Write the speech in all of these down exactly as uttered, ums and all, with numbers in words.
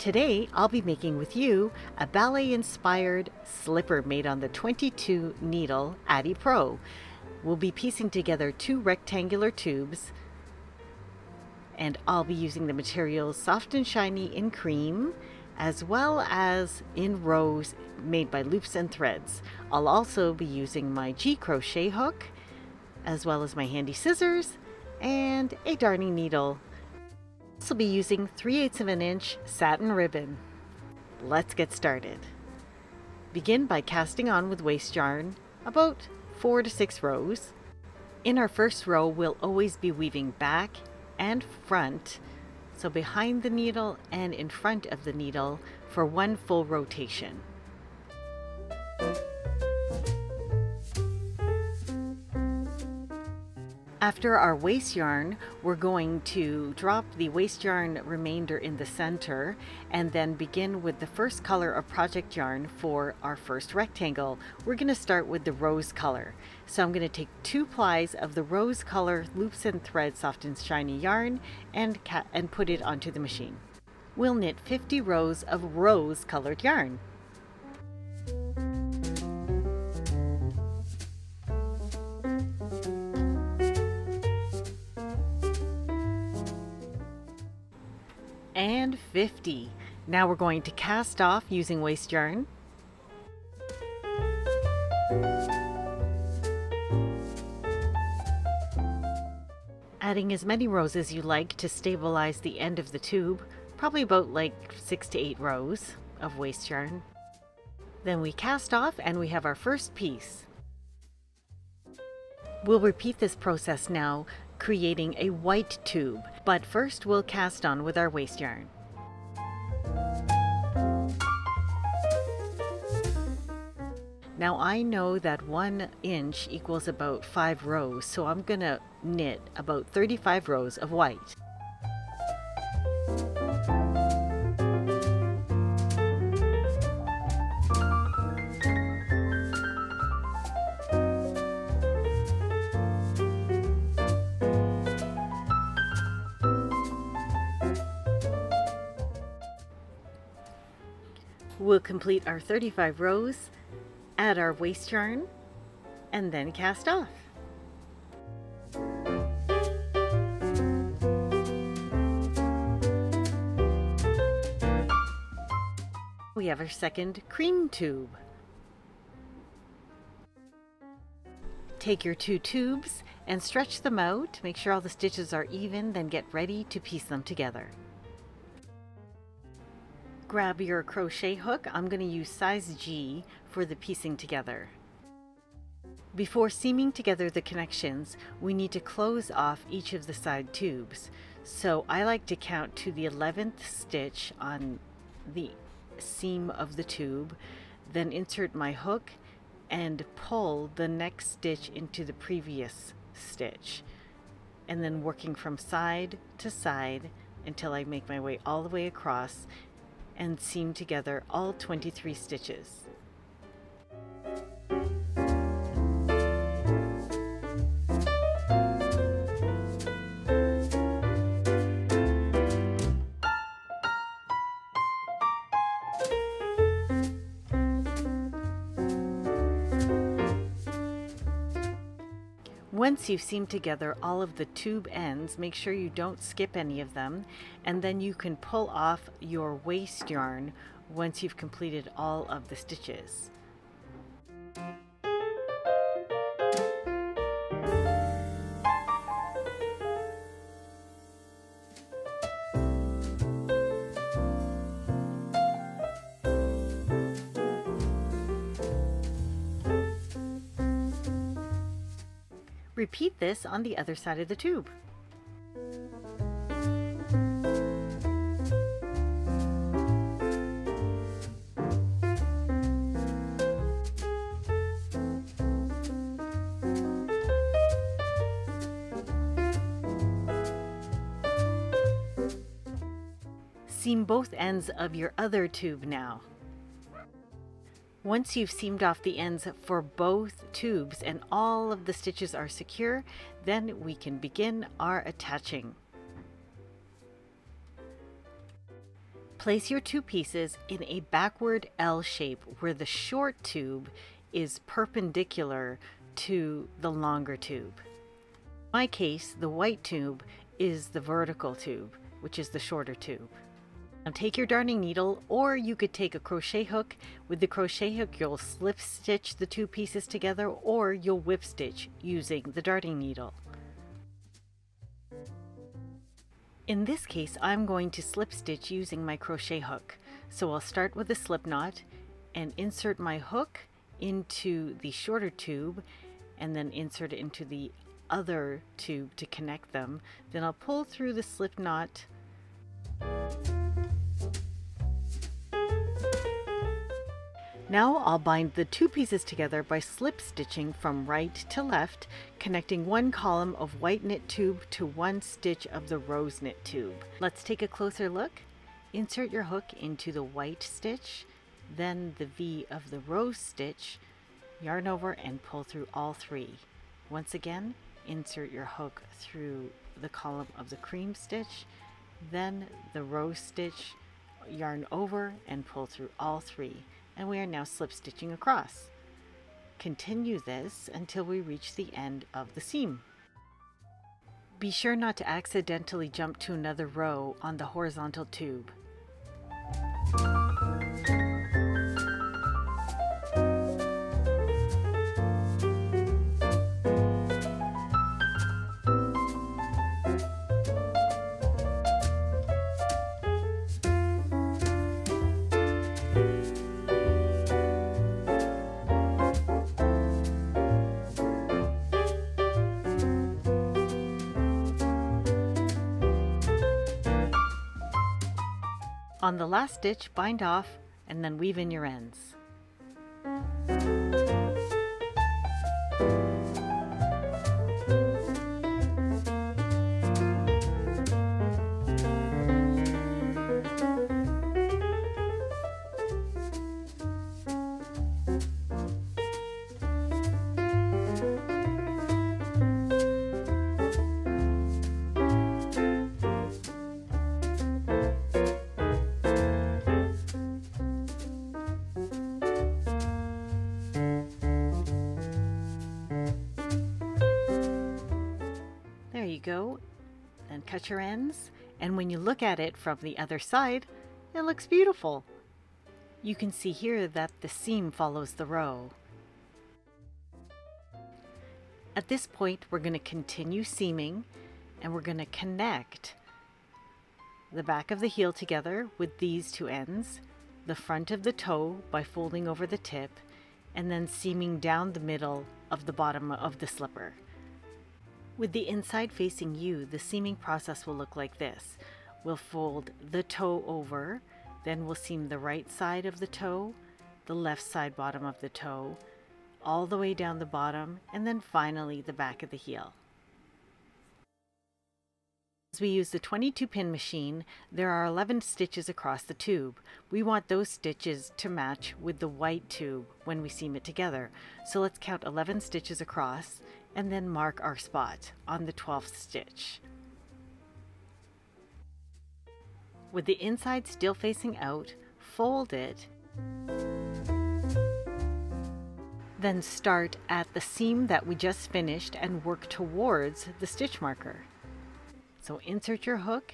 Today, I'll be making with you a ballet-inspired slipper made on the twenty-two needle Addi Pro. We'll be piecing together two rectangular tubes, and I'll be using the materials Soft and Shiny in Cream, as well as in Rose, made by Loops and Threads. I'll also be using my G crochet hook, as well as my handy scissors, and a darning needle. I'll also be using three eighths of an inch satin ribbon. Let's get started. Begin by casting on with waste yarn, about four to six rows. In our first row, we'll always be weaving back and front, so behind the needle and in front of the needle for one full rotation. After our waste yarn, we're going to drop the waste yarn remainder in the center and then begin with the first color of project yarn for our first rectangle. We're going to start with the rose color. So I'm going to take two plies of the rose color Loops and Threads Soft and Shiny yarn and, ca and put it onto the machine. We'll knit fifty rows of rose colored yarn. And fifty. Now we're going to cast off using waste yarn. Adding as many rows as you like to stabilize the end of the tube, probably about like six to eight rows of waste yarn. Then we cast off and we have our first piece. We'll repeat this process now, creating a white tube, but first we'll cast on with our waste yarn. Now I know that one inch equals about five rows, so I'm gonna knit about thirty-five rows of white. We'll complete our thirty-five rows, add our waste yarn, and then cast off. We have our second cream tube. Take your two tubes and stretch them out. Make sure all the stitches are even, then get ready to piece them together. Grab your crochet hook. I'm going to use size G for the piecing together. Before seaming together the connections, we need to close off each of the side tubes. So I like to count to the eleventh stitch on the seam of the tube, then insert my hook and pull the next stitch into the previous stitch, and then working from side to side until I make my way all the way across and seam together all twenty-three stitches. Once you've seamed together all of the tube ends, make sure you don't skip any of them, and then you can pull off your waste yarn once you've completed all of the stitches. Repeat this on the other side of the tube. Seam both ends of your other tube now. Once you've seamed off the ends for both tubes and all of the stitches are secure, then we can begin our attaching. Place your two pieces in a backward L shape where the short tube is perpendicular to the longer tube. In my case, the white tube is the vertical tube, which is the shorter tube. Now take your darning needle, or you could take a crochet hook. With the crochet hook, you'll slip stitch the two pieces together, or you'll whip stitch using the darning needle. In this case, I'm going to slip stitch using my crochet hook. So I'll start with a slip knot and insert my hook into the shorter tube and then insert it into the other tube to connect them. Then I'll pull through the slip knot . Now I'll bind the two pieces together by slip stitching from right to left, connecting one column of white knit tube to one stitch of the rose knit tube. Let's take a closer look. Insert your hook into the white stitch, then the V of the rose stitch, yarn over and pull through all three. Once again, insert your hook through the column of the cream stitch, then the rose stitch, yarn over and pull through all three. And we are now slip stitching across. Continue this until we reach the end of the seam. Be sure not to accidentally jump to another row on the horizontal tube. On the last stitch, bind off and then weave in your ends. Go and cut your ends, and when you look at it from the other side, it looks beautiful. You can see here that the seam follows the row. At this point, we're going to continue seaming, and we're going to connect the back of the heel together with these two ends, the front of the toe by folding over the tip, and then seaming down the middle of the bottom of the slipper. With the inside facing you, the seaming process will look like this. We'll fold the toe over, then we'll seam the right side of the toe, the left side bottom of the toe, all the way down the bottom, and then finally the back of the heel. As we use the twenty-two pin machine, there are eleven stitches across the tube. We want those stitches to match with the white tube when we seam it together. So let's count eleven stitches across, and then mark our spot on the twelfth stitch. With the inside still facing out, fold it, then start at the seam that we just finished and work towards the stitch marker. So insert your hook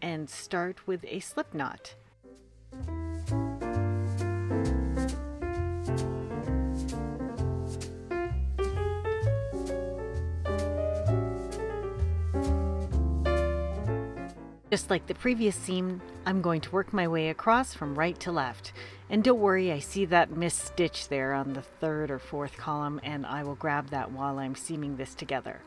and start with a slip knot. Just like the previous seam, I'm going to work my way across from right to left. And don't worry, I see that missed stitch there on the third or fourth column, and I will grab that while I'm seaming this together.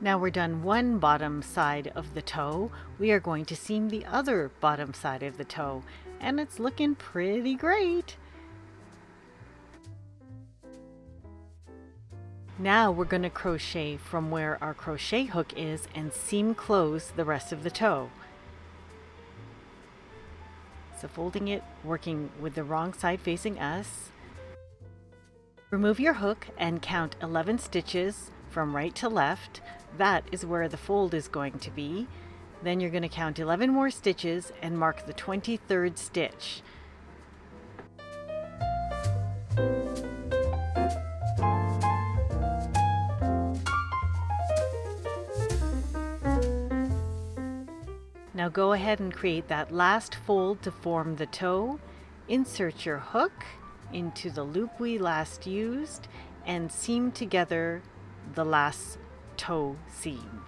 Now we're done one bottom side of the toe, we are going to seam the other bottom side of the toe, and it's looking pretty great. Now we're going to crochet from where our crochet hook is and seam close the rest of the toe. So folding it, working with the wrong side facing us. Remove your hook and count eleven stitches from right to left. That is where the fold is going to be. Then you're going to count eleven more stitches and mark the twenty-third stitch. Now go ahead and create that last fold to form the toe. Insert your hook into the loop we last used and seam together the last toe seam.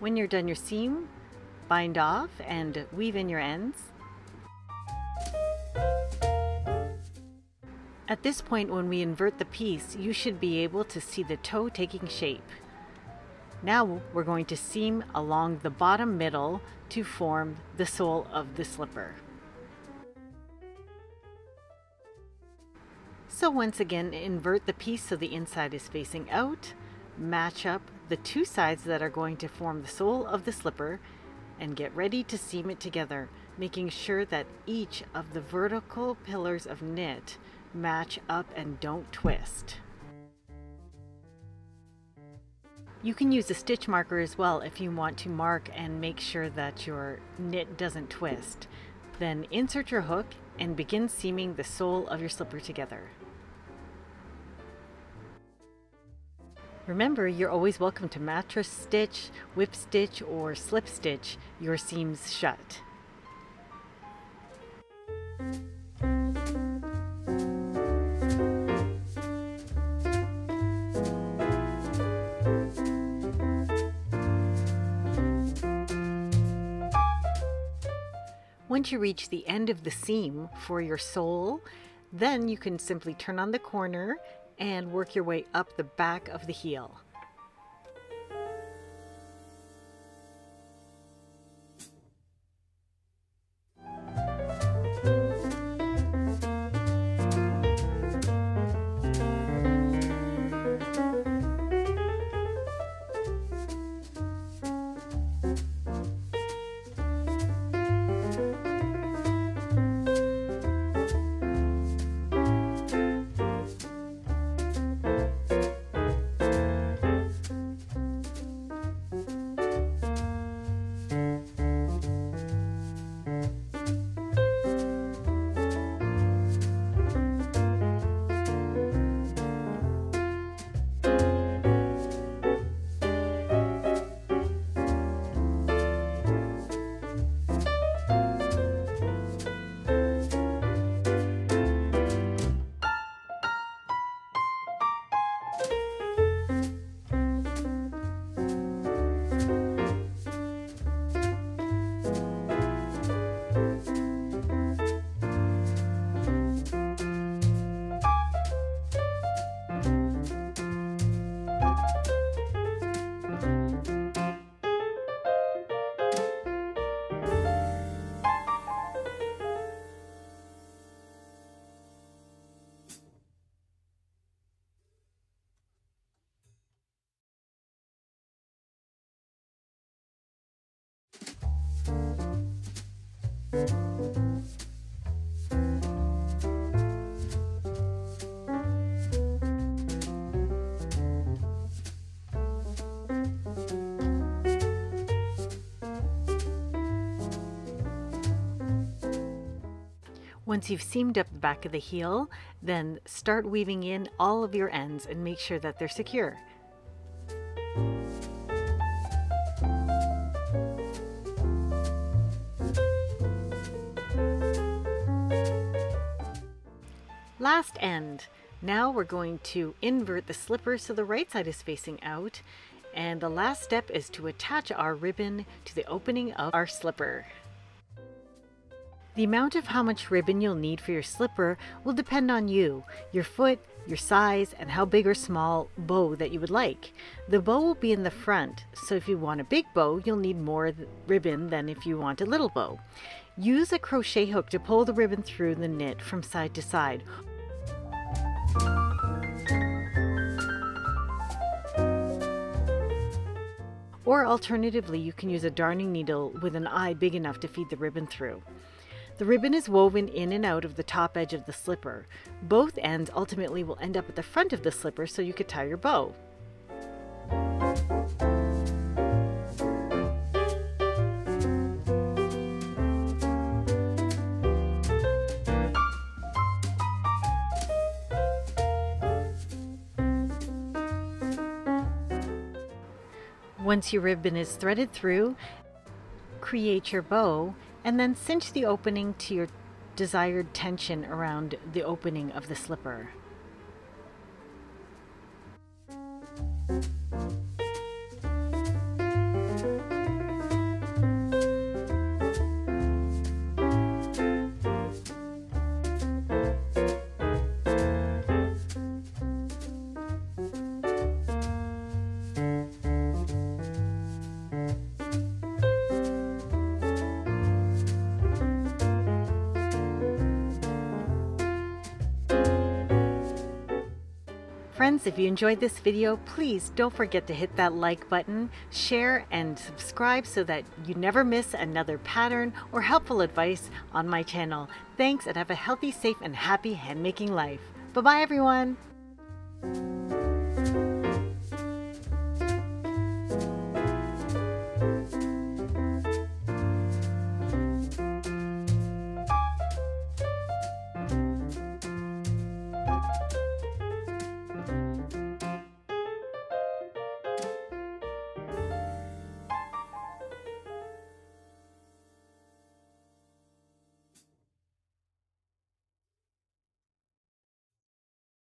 When you're done your seam, bind off and weave in your ends. At this point, when we invert the piece, you should be able to see the toe taking shape. Now we're going to seam along the bottom middle to form the sole of the slipper. So once again, invert the piece so the inside is facing out. Match up the two sides that are going to form the sole of the slipper and get ready to seam it together, making sure that each of the vertical pillars of knit match up and don't twist. You can use a stitch marker as well if you want to mark and make sure that your knit doesn't twist. Then insert your hook and begin seaming the sole of your slipper together. Remember, you're always welcome to mattress stitch, whip stitch, or slip stitch your seams shut. Once you reach the end of the seam for your sole, then you can simply turn on the corner and work your way up the back of the heel. Once you've seamed up the back of the heel, then start weaving in all of your ends and make sure that they're secure. Last end. Now we're going to invert the slipper so the right side is facing out, and the last step is to attach our ribbon to the opening of our slipper. The amount of how much ribbon you'll need for your slipper will depend on you, your foot, your size, and how big or small bow that you would like. The bow will be in the front, so if you want a big bow, you'll need more ribbon than if you want a little bow. Use a crochet hook to pull the ribbon through the knit from side to side. Or alternatively, you can use a darning needle with an eye big enough to feed the ribbon through. The ribbon is woven in and out of the top edge of the slipper. Both ends ultimately will end up at the front of the slipper so you could tie your bow. Once your ribbon is threaded through, create your bow and then cinch the opening to your desired tension around the opening of the slipper. Friends, if you enjoyed this video, please don't forget to hit that like button, share, and subscribe so that you never miss another pattern or helpful advice on my channel. Thanks, and have a healthy, safe, and happy handmaking life. Bye-bye, everyone.